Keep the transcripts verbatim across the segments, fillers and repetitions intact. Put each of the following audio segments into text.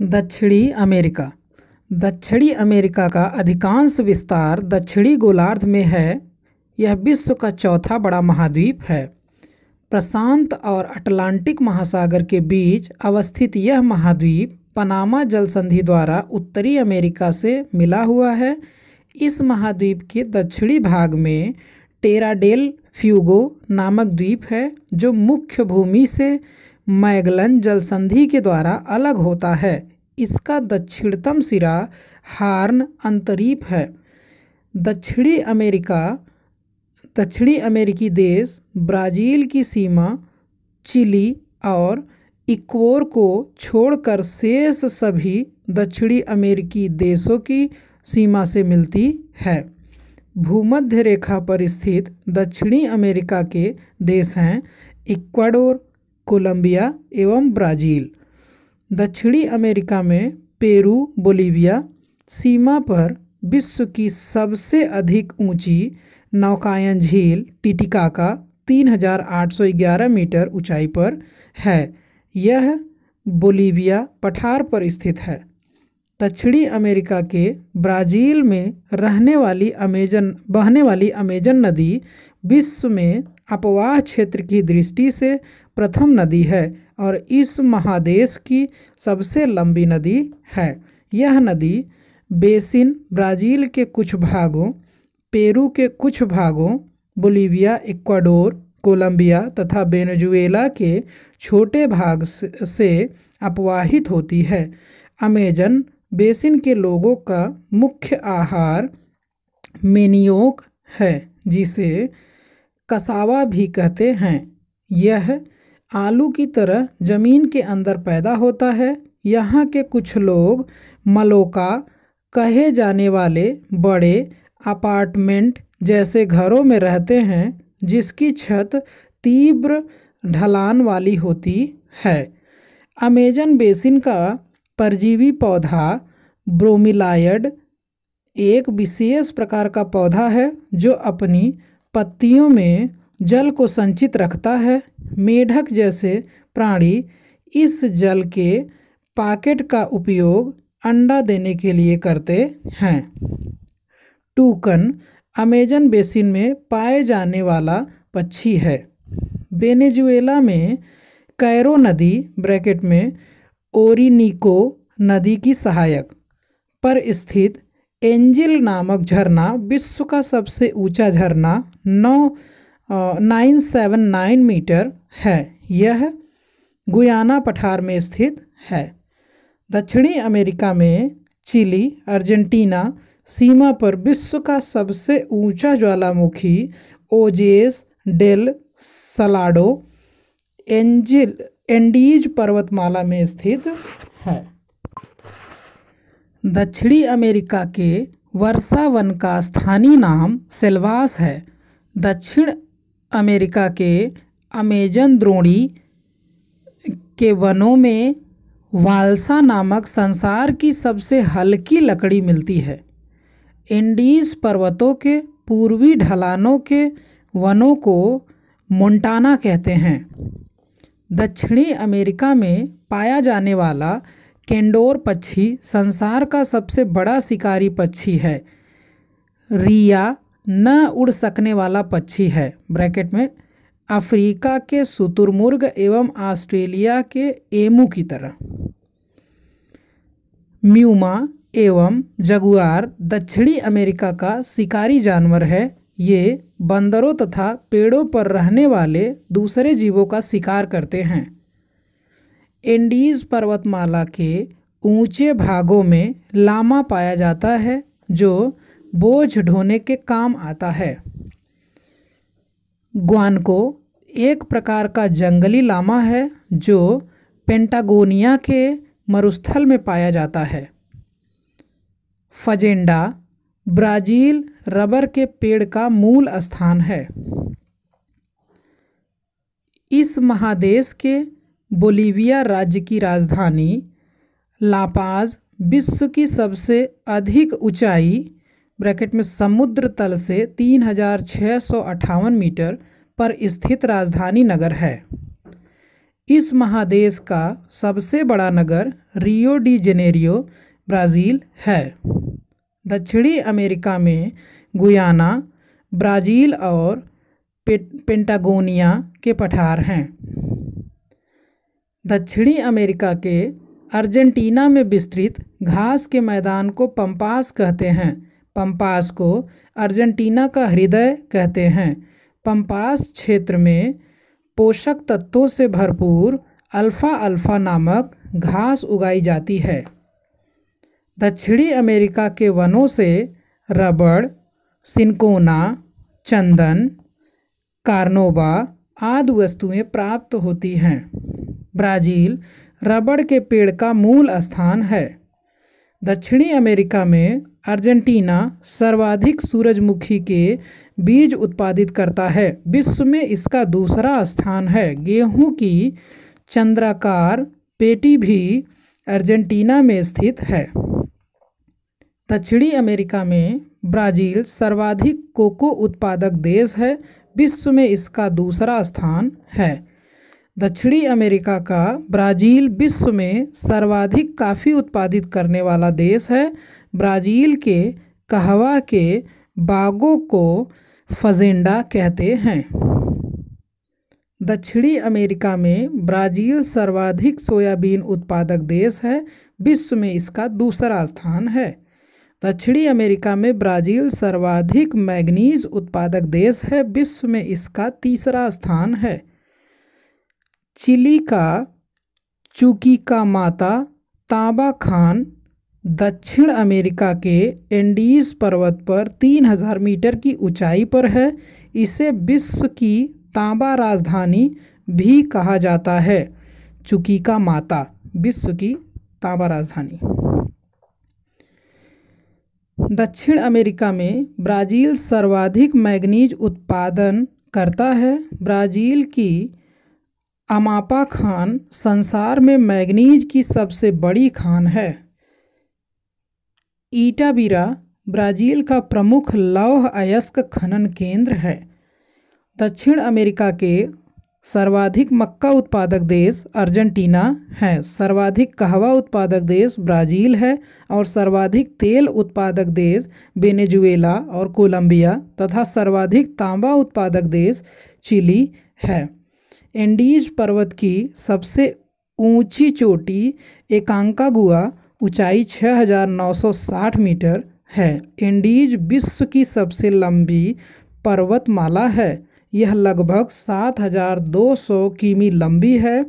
दक्षिणी अमेरिका। दक्षिणी अमेरिका का अधिकांश विस्तार दक्षिणी गोलार्ध में है। यह विश्व का चौथा बड़ा महाद्वीप है। प्रशांत और अटलांटिक महासागर के बीच अवस्थित यह महाद्वीप पनामा जलसंधि द्वारा उत्तरी अमेरिका से मिला हुआ है। इस महाद्वीप के दक्षिणी भाग में टेरा डेल फ्यूगो नामक द्वीप है, जो मुख्य भूमि से मैगलन जलसंधि के द्वारा अलग होता है। इसका दक्षिणतम सिरा हार्न अंतरीप है। दक्षिणी अमेरिका दक्षिणी अमेरिकी देश ब्राज़ील की सीमा, चिली और इक्वाडोर को छोड़कर शेष सभी दक्षिणी अमेरिकी देशों की सीमा से मिलती है। भूमध्य रेखा पर स्थित दक्षिणी अमेरिका के देश हैं इक्वाडोर, कोलंबिया एवं ब्राज़ील। दक्षिणी अमेरिका में पेरू, बोलीविया सीमा पर विश्व की सबसे अधिक ऊंची नौकायन झील टिटिकाका तीन हज़ार आठ सौ ग्यारह मीटर ऊंचाई पर है। यह बोलीविया पठार पर स्थित है। दक्षिणी अमेरिका के ब्राज़ील में रहने वाली अमेजन बहने वाली अमेजन नदी विश्व में अपवाह क्षेत्र की दृष्टि से प्रथम नदी है और इस महादेश की सबसे लंबी नदी है। यह नदी बेसिन ब्राज़ील के कुछ भागों, पेरू के कुछ भागों, बोलीविया, इक्वाडोर, कोलंबिया तथा वेनेजुएला के छोटे भाग से अपवाहित होती है। अमेजन बेसिन के लोगों का मुख्य आहार मेनियोक है, जिसे कसावा भी कहते हैं। यह आलू की तरह ज़मीन के अंदर पैदा होता है। यहाँ के कुछ लोग मलोका कहे जाने वाले बड़े अपार्टमेंट जैसे घरों में रहते हैं, जिसकी छत तीव्र ढलान वाली होती है। अमेजन बेसिन का परजीवी पौधा ब्रोमिलायड एक विशेष प्रकार का पौधा है, जो अपनी पत्तियों में जल को संचित रखता है। मेढक जैसे प्राणी इस जल के पॉकेट का उपयोग अंडा देने के लिए करते हैं। टूकन अमेजन बेसिन में पाए जाने वाला पक्षी है। वेनेजुएला में कैरो नदी ब्रैकेट में ओरिनिको नदी की सहायक पर स्थित एंजिल नामक झरना विश्व का सबसे ऊंचा झरना नौ नाइन सेवन नाइन मीटर है। यह गुयाना पठार में स्थित है। दक्षिणी अमेरिका में चिली, अर्जेंटीना सीमा पर विश्व का सबसे ऊंचा ज्वालामुखी ओजेस डेल सलाडो एंजिल एंडीज पर्वतमाला में स्थित है। दक्षिणी अमेरिका के वर्षावन का स्थानीय नाम सेल्वास है। दक्षिण अमेरिका के अमेजन द्रोणी के वनों में वाल्सा नामक संसार की सबसे हल्की लकड़ी मिलती है। एंडीज पर्वतों के पूर्वी ढलानों के वनों को मोंटाना कहते हैं। दक्षिणी अमेरिका में पाया जाने वाला केंडोर पक्षी संसार का सबसे बड़ा शिकारी पक्षी है। रिया न उड़ सकने वाला पक्षी है ब्रैकेट में अफ्रीका के शुतुरमुर्ग एवं ऑस्ट्रेलिया के एमू की तरह। म्यूमा एवं जगुआर दक्षिणी अमेरिका का शिकारी जानवर है। ये बंदरों तथा पेड़ों पर रहने वाले दूसरे जीवों का शिकार करते हैं। एंडीज पर्वतमाला के ऊंचे भागों में लामा पाया जाता है, जो बोझ ढोने के काम आता है। ग्वानको एक प्रकार का जंगली लामा है, जो पेंटागोनिया के मरुस्थल में पाया जाता है। फजेंडा ब्राज़ील रबर के पेड़ का मूल स्थान है। इस महादेश के बोलीविया राज्य की राजधानी लापाज विश्व की सबसे अधिक ऊंचाई ब्रैकेट में समुद्र तल से तीन हज़ार छः सौ अट्ठावन मीटर पर स्थित राजधानी नगर है। इस महादेश का सबसे बड़ा नगर रियो डी जेनेरियो ब्राज़ील है। दक्षिणी अमेरिका में गुयाना, ब्राज़ील और पेंटागोनिया के पठार हैं। दक्षिणी अमेरिका के अर्जेंटीना में विस्तृत घास के मैदान को पम्पास कहते हैं। पम्पास को अर्जेंटीना का हृदय कहते हैं। पम्पास क्षेत्र में पोषक तत्वों से भरपूर अल्फ़ा अल्फ़ा नामक घास उगाई जाती है। दक्षिणी अमेरिका के वनों से रबड़, सिनकोना, चंदन, कार्नोबा आदि वस्तुएं प्राप्त होती हैं। ब्राज़ील रबड़ के पेड़ का मूल स्थान है। दक्षिणी अमेरिका में अर्जेंटीना सर्वाधिक सूरजमुखी के बीज उत्पादित करता है। विश्व में इसका दूसरा स्थान है। गेहूं की चंद्राकार पेटी भी अर्जेंटीना में स्थित है। दक्षिणी अमेरिका में ब्राज़ील सर्वाधिक कोको उत्पादक देश है। विश्व में इसका दूसरा स्थान है। दक्षिणी अमेरिका का ब्राज़ील विश्व में सर्वाधिक कॉफ़ी उत्पादित करने वाला देश है। ब्राज़ील के कहवा के बागों को फजेंडा कहते हैं। दक्षिणी अमेरिका में ब्राज़ील सर्वाधिक सोयाबीन उत्पादक देश है। विश्व में इसका दूसरा स्थान है। दक्षिणी अमेरिका में ब्राज़ील सर्वाधिक मैंगनीज उत्पादक देश है। विश्व में इसका तीसरा स्थान है। चिली का चुकीकामाता तांबा खान दक्षिण अमेरिका के एंडीज़ पर्वत पर तीन हज़ार मीटर की ऊंचाई पर है। इसे विश्व की तांबा राजधानी भी कहा जाता है। चुकीकामाता विश्व की तांबा राजधानी। दक्षिण अमेरिका में ब्राज़ील सर्वाधिक मैंगनीज उत्पादन करता है। ब्राज़ील की अमापा खान संसार में मैंगनीज की सबसे बड़ी खान है। इटाबीरा ब्राज़ील का प्रमुख लौह अयस्क खनन केंद्र है। दक्षिण अमेरिका के सर्वाधिक मक्का उत्पादक देश अर्जेंटीना है। सर्वाधिक कहवा उत्पादक देश ब्राज़ील है और सर्वाधिक तेल उत्पादक देश वेनेजुएला और कोलंबिया तथा सर्वाधिक तांबा उत्पादक देश चिली है। एंडीज पर्वत की सबसे ऊंची चोटी एकांकागुआ ऊंचाई छः हज़ार नौ सौ साठ मीटर है। एंडीज विश्व की सबसे लंबी पर्वतमाला है। यह लगभग सात हज़ार दो सौ किमी लंबी है।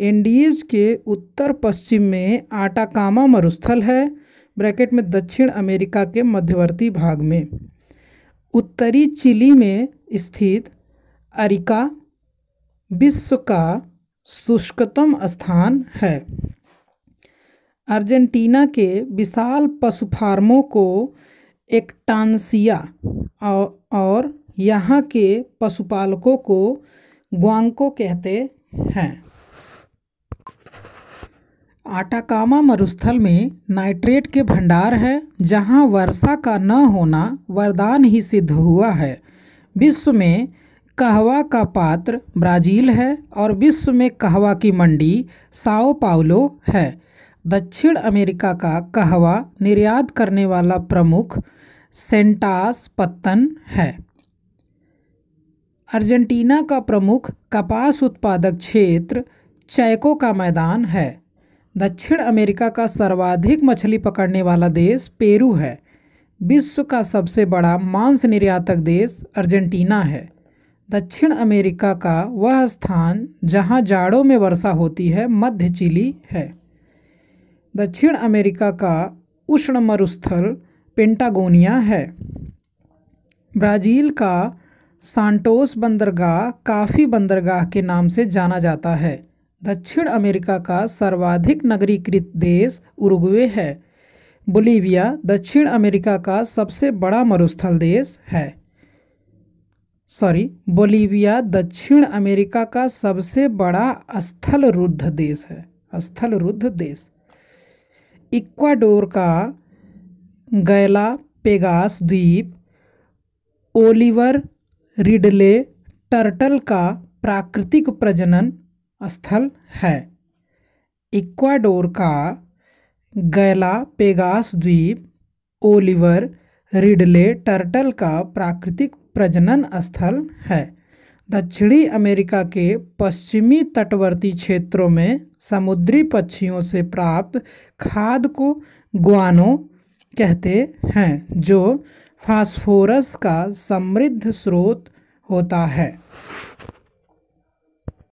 एंडीज के उत्तर पश्चिम में आटाकामा मरुस्थल है ब्रैकेट में दक्षिण अमेरिका के मध्यवर्ती भाग में। उत्तरी चिली में स्थित अरिका विश्व का शुष्कतम स्थान है। अर्जेंटीना के विशाल पशु फार्मों को एक्टांसिया और यहाँ के पशुपालकों को ग्वांको कहते हैं। आटाकामा मरुस्थल में नाइट्रेट के भंडार है, जहाँ वर्षा का न होना वरदान ही सिद्ध हुआ है। विश्व में कहवा का पात्र ब्राज़ील है और विश्व में कहवा की मंडी साओ पाउलो है। दक्षिण अमेरिका का कहवा निर्यात करने वाला प्रमुख सेंटास पत्तन है। अर्जेंटीना का प्रमुख कपास उत्पादक क्षेत्र चैको का मैदान है। दक्षिण अमेरिका का सर्वाधिक मछली पकड़ने वाला देश पेरू है। विश्व का सबसे बड़ा मांस निर्यातक देश अर्जेंटीना है। दक्षिण अमेरिका का वह स्थान जहाँ जाड़ों में वर्षा होती है मध्य चिली है। दक्षिण अमेरिका का उष्ण मरुस्थल पेंटागोनिया है। ब्राज़ील का सांटोस बंदरगाह काफ़ी बंदरगाह के नाम से जाना जाता है। दक्षिण अमेरिका का सर्वाधिक नगरीकृत देश उरुग्वे है। बोलीविया दक्षिण अमेरिका का सबसे बड़ा मरुस्थल देश है। सॉरी बोलीविया दक्षिण अमेरिका का सबसे बड़ा स्थल रुद्ध देश है। स्थल रुद्ध देश। इक्वाडोर का गैलापेगास द्वीप ओलिवर रिडले टर्टल का प्राकृतिक प्रजनन स्थल है। इक्वाडोर का गैलापेगोस द्वीप ओलिवर रिडले टर्टल का प्राकृतिक प्रजनन स्थल है। दक्षिणी अमेरिका के पश्चिमी तटवर्ती क्षेत्रों में समुद्री पक्षियों से प्राप्त खाद्य को गुआनो कहते हैं, जो फास्फोरस का समृद्ध स्रोत होता है।